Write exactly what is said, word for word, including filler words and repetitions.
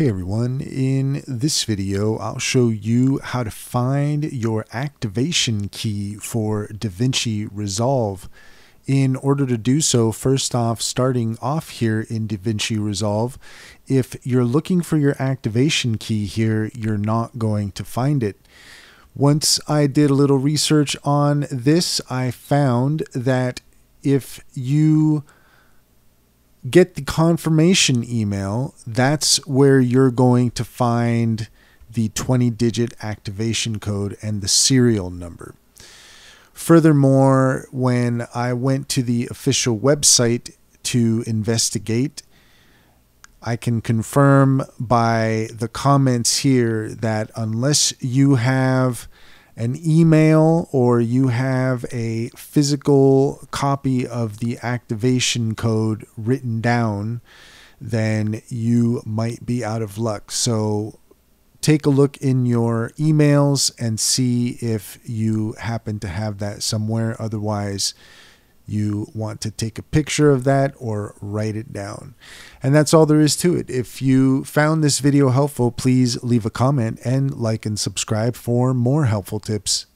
Hey everyone, in this video I'll show you how to find your activation key for DaVinci Resolve. In order to do so, first off, starting off here in DaVinci Resolve, if you're looking for your activation key here, you're not going to find it. Once I did a little research on this, I found that if you get the confirmation email, that's where you're going to find the twenty digit activation code and the serial number. Furthermore, when I went to the official website to investigate, I can confirm by the comments here that unless you have an email or you have a physical copy of the activation code written down, then you might be out of luck. So take a look in your emails and see if you happen to have that somewhere. Otherwise, you want to take a picture of that or write it down. And that's all there is to it. If you found this video helpful, please leave a comment and like and subscribe for more helpful tips.